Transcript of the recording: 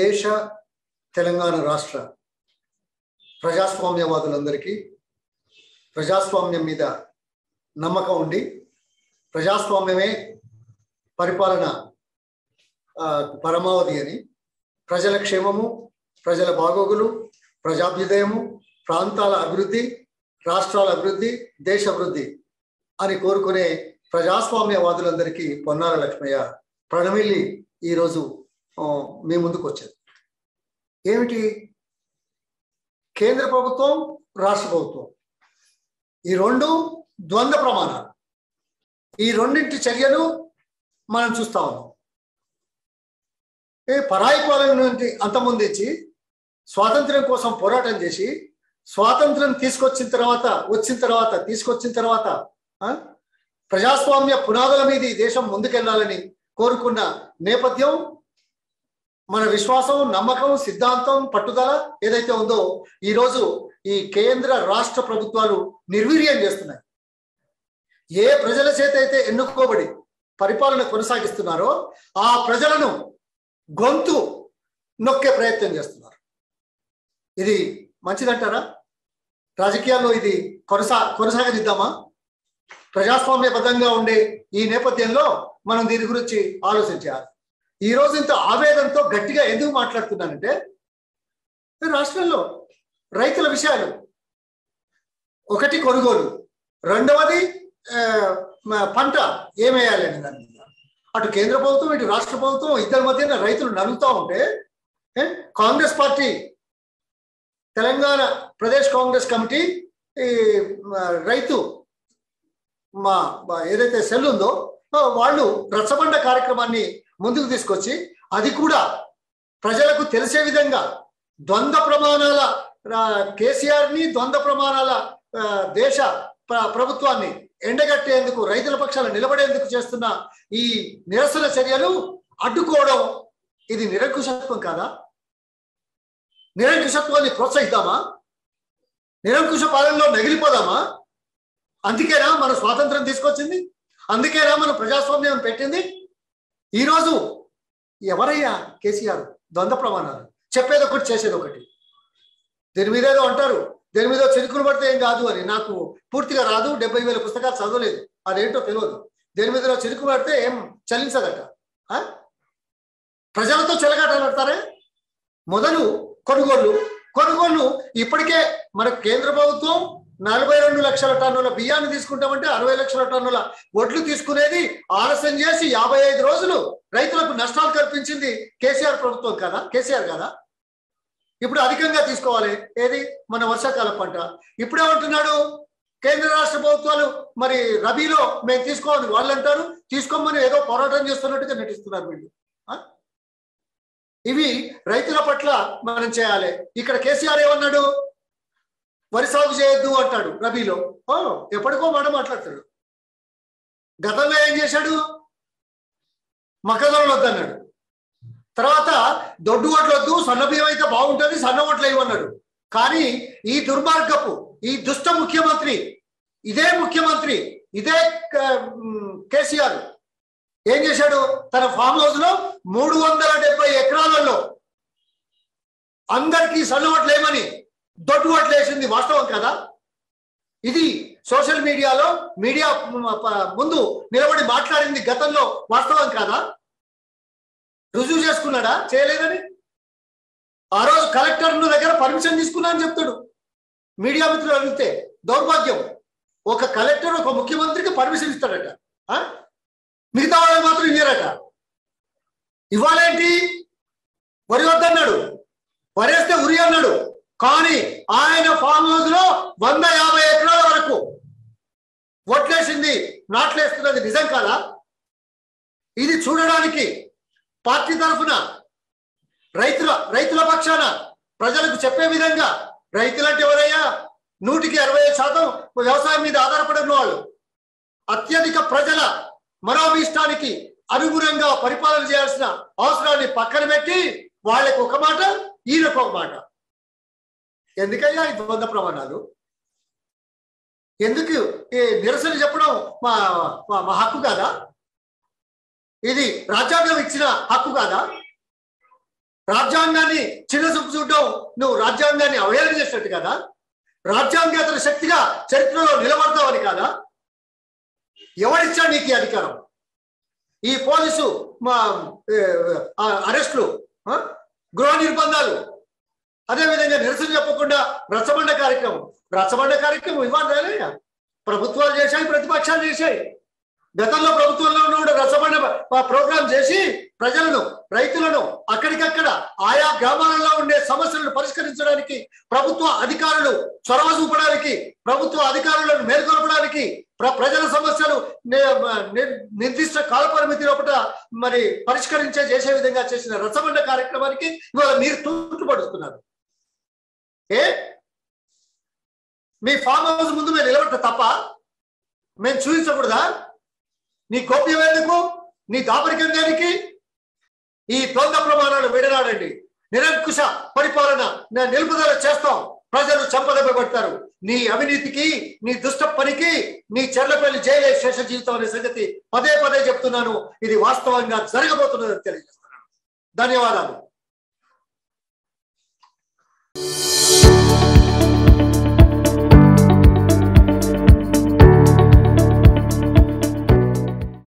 देश तेलंगाण राष्ट्र ప్రజాస్వామ్యవాదులందరికీ ప్రజాస్వామ్యం మీద నమ్మకం ఉండి ప్రజాస్వామ్యమే పరిపాలన పరమావధి అని ప్రజల క్షేమము ప్రజల బాగోగులు ప్రజాభ్యుదయము ప్రాంతాల అభివృద్ధి రాష్ట్రాల అభివృద్ధి దేశ అభివృద్ధి అని కోరుకునే ప్రజాస్వామ్యవాదులందరికీ పొన్నాల లక్ష్మయ్య ప్రణమిల్లి ఈ రోజు మీ ముందుకు వచ్చారు। ఏమిటి కేంద్ర ప్రభుత్వం రాష్ట్ర ప్రభుత్వం ఈ రెండు ద్వంద్వ ప్రమాణాలు ఈ రెండింటి చర్యలు మనం చూస్తా ఉన్నాం। ఏ పరాయి పాలన నుండి అంతమొందించి స్వాతంత్రం కోసం పోరాటం చేసి స్వాతంత్రం తీసుకొచ్చిన తర్వాత ప్రజాస్వామ్య పునాదుల మీద ఈ దేశం ముందుకెళ్లాలని కోరుకున్న నేపథ్యం మన విశ్వాసం నమ్మకం సిద్ధాంతం పట్టుదల ఏదైతే ఉందో ఈ రోజు ఈ కేంద్ర రాష్ట్ర ప్రభుత్వాలు నిర్వీర్యం చేస్తున్నాయి। ఏ ప్రజల చేత అయితే ఎన్నుకోబడి పరిపాలన కొనసాగిస్తున్నారో ఆ ప్రజలను గొంతు నొక్కే ప్రయత్నం చేస్తున్నారు। ఇది మంచిదంటారా? రాజకీయాల్లో ఇది కొనసాగనిద్దామా? ప్రజాస్వామ్యబద్ధంగా ఉండే ఈ నేపథ్యంలో మనం దీని గురించి ఆలోచించాలి। ఈ రోజు ఇంత ఆవేదంతో గట్టిగా ఎందుకు మాట్లాడుతున్నానంటే రాష్ట్రంలో రైతుల విషయాలు ఒకటి కొనుగోలు, రెండవది పంట ఏమేయాలి అనే దాని మీద అటు కేంద్ర ప్రభుత్వం ఇటు రాష్ట్ర ప్రభుత్వం ఇద్దరి మధ్యన రైతులు నలుగుతూ ఉంటే కాంగ్రెస్ పార్టీ తెలంగాణ ప్రదేశ్ కాంగ్రెస్ కమిటీ ఈ రైతు మా ఏదైతే సెల్ ఉందో వాళ్ళు రచ్చబండ కార్యక్రమాన్ని ముందుకు తీసుకొచ్చి అది కూడా ప్రజలకు తెలిసే విధంగా ద్వంద్వ ప్రమాణాల కేసీఆర్ని ద్వంద్వ ప్రమాణాల దేశ ప్రభుత్వాన్ని ఎండగట్టేందుకు రైతుల పక్షాన నిలబడేందుకు చేస్తున్న ఈ నిరసన చర్యలు అడ్డుకోవడం ఇది నిరంకుశత్వం కాదా? నిరంకుశత్వాన్ని ప్రోత్సహిద్దామా? నిరంకుశ పాలనలో నగిలిపోదామా? అందుకేనా మన స్వాతంత్రం తీసుకొచ్చింది? అందుకేనా మనం ప్రజాస్వామ్యం పెట్టింది? ఈ రోజు ఎవరయ్యా కేసీఆర్? ద్వంద్వ ప్రమాణాలు చెప్పేది ఒకటి చేసేది ఒకటి, దీని మీద ఏదో అంటారు, దీని మీద చిరుకులు పడితే ఏం కాదు అని నాకు పూర్తిగా రాదు, 70,000 పుస్తకాలు చదవలేదు, అదేంటో తెలియదు, దీని మీద చిరుకులు పడితే ఏం చలించదట, ప్రజలతో చెలగాటలాడతారే మొదలు కొనుగోళ్ళు ఇప్పటికే మన కేంద్ర ప్రభుత్వం 42 లక్షల టన్నుల బియ్యాన్ని తీసుకుంటామంటే 60 లక్షల టన్నుల వడ్లు తీసుకునేది ఆలస్యం చేసి 55 రోజులు రైతులకు నష్టాలు కల్పించింది కేసీఆర్ ప్రభుత్వం కదా, కేసీఆర్ కదా? ఇప్పుడు అధికంగా తీసుకోవాలి ఏది మన వర్షాకాలం పంట, ఇప్పుడేమంటున్నాడు కేంద్ర రాష్ట్ర ప్రభుత్వాలు మరి రబీలో మేము తీసుకోవాలి వాళ్ళు అంటారు, తీసుకోమని ఏదో పోరాటం చేస్తున్నట్టుగా నటిస్తున్నారు వీళ్ళు। ఇవి రైతుల పట్ల మనం చేయాలి। ఇక్కడ కేసీఆర్ ఏమన్నాడు? వరి సాగు చేయొద్దు అంటాడు రబీలో, ఎప్పటికో మాట మాట్లాడతాడు। గతంలో ఏం చేశాడు? మొక్కజొన్నలు వద్దన్నాడు, తర్వాత దొడ్డు ఓట్లు వద్దు సన్న బియ్యం అయితే బాగుంటుంది సన్న ఓట్లు ఇవ్వన్నాడు। కానీ ఈ దుర్మార్గపు ఈ దుష్ట ముఖ్యమంత్రి ఇదే కేసీఆర్ ఏం చేశాడు? తన ఫామ్ హౌస్ లో 370 ఎకరాలలో అందరికీ సన్న ఓట్లు వేయమని దొడ్డు ఓట్లు వేసింది వాస్తవం కదా? ఇది సోషల్ మీడియాలో మీడియా ముందు నిలబడి మాట్లాడింది గతంలో వాస్తవం కాదా? రుజువు చేసుకున్నాడా? చేయలేదని ఆ రోజు కలెక్టర్ దగ్గర పర్మిషన్ తీసుకున్నా అని చెప్తాడు మీడియా మిత్రులు అడిగితే। దౌర్భాగ్యం, ఒక కలెక్టర్ ఒక ముఖ్యమంత్రికి పర్మిషన్ ఇస్తాడట, మిగతా వాళ్ళు మాత్రం ఇవ్వరట। ఇవ్వాలేంటి? వరి వద్దన్నాడు, వరేస్తే ఉరి అన్నాడు, కానీ ఆయన ఫామ్ హౌస్ లో 150 ఎకరాల వరకు ఓట్లేసింది నాట్లేస్తున్నది నిజం కాదా? ఇది చూడడానికి పార్టీ తరఫున రైతుల పక్షాన ప్రజలకు చెప్పే విధంగా రైతులంటే ఎవరయ్యా? 100కి 65% వ్యవసాయం మీద ఆధారపడిన వాళ్ళు, అత్యధిక ప్రజల మనోభీష్టానికి అనుగుణంగా పరిపాలన చేయాల్సిన అవసరాన్ని పక్కన పెట్టి వాళ్ళకు ఒక మాట ఈయనకు ఒక మాట, ఎందుకయ్యా ఈ ద్వంద్వ ప్రమాణాలు? ఎందుకు ఈ నిరసన చెప్పడం మా మా హక్కు కాదా? ఇది రాజ్యాంగం ఇచ్చిన హక్కు కాదా? రాజ్యాంగాన్ని చిన్నచూపు చూడడం నువ్వు రాజ్యాంగాన్ని అవహేళన చేసినట్టు కదా, రాజ్యాంగేతర శక్తిగా చరిత్రలో నిలబడతావని కాదా? ఎవరిచ్చాడు నీకు అధికారం? ఈ పోలీసు అరెస్టులు, గృహ నిర్బంధాలు, అదేవిధంగా నిరసన చెప్పకుండా రచ్చబండ కార్యక్రమం, రచ్చబండ కార్యక్రమం ఇవ్వాలి ప్రభుత్వాలు చేశాయి, ప్రతిపక్షాలు చేశాయి. గతంలో ప్రభుత్వంలో ఉన్న రసబండ ప్రోగ్రామ్ చేసి ప్రజలను, రైతులను అక్కడికక్కడ ఆయా గ్రామాలలో ఉండే సమస్యలను పరిష్కరించడానికి ప్రభుత్వ అధికారులు చొరవ చూపడానికి, ప్రభుత్వ అధికారులను మేల్కొల్పడానికి, ప్రజల సమస్యలు నిర్దిష్ట కాలపరిమితి లోపల మరి పరిష్కరించే చేసే విధంగా చేసిన రసబండ కార్యక్రమానికి ఇవాళ మీరు తూట్టుపడుతున్నారు. ఏ మీ ఫామ్ హౌస్ ముందు మేము నిలబడట తప్ప మేము చూపించకూడదా? నీ గోప్యం ఎందుకు? నీ దాపరికం దానికి? ఈ ద్వంద్వ ప్రమాణాలు విడనాడండి. నిరంకుశ పరిపాలన నిలుపుదల చేస్తాం, ప్రజలు చంపదెబ్బపడతారు నీ అవినీతికి, నీ దుష్ట పనికి, నీ చెర్లపల్లి జైలే శేష జీవితం అనే సంగతి పదే పదే చెప్తున్నాను. ఇది వాస్తవంగా జరగబోతున్నదని తెలియజేస్తున్నాను. ధన్యవాదాలు.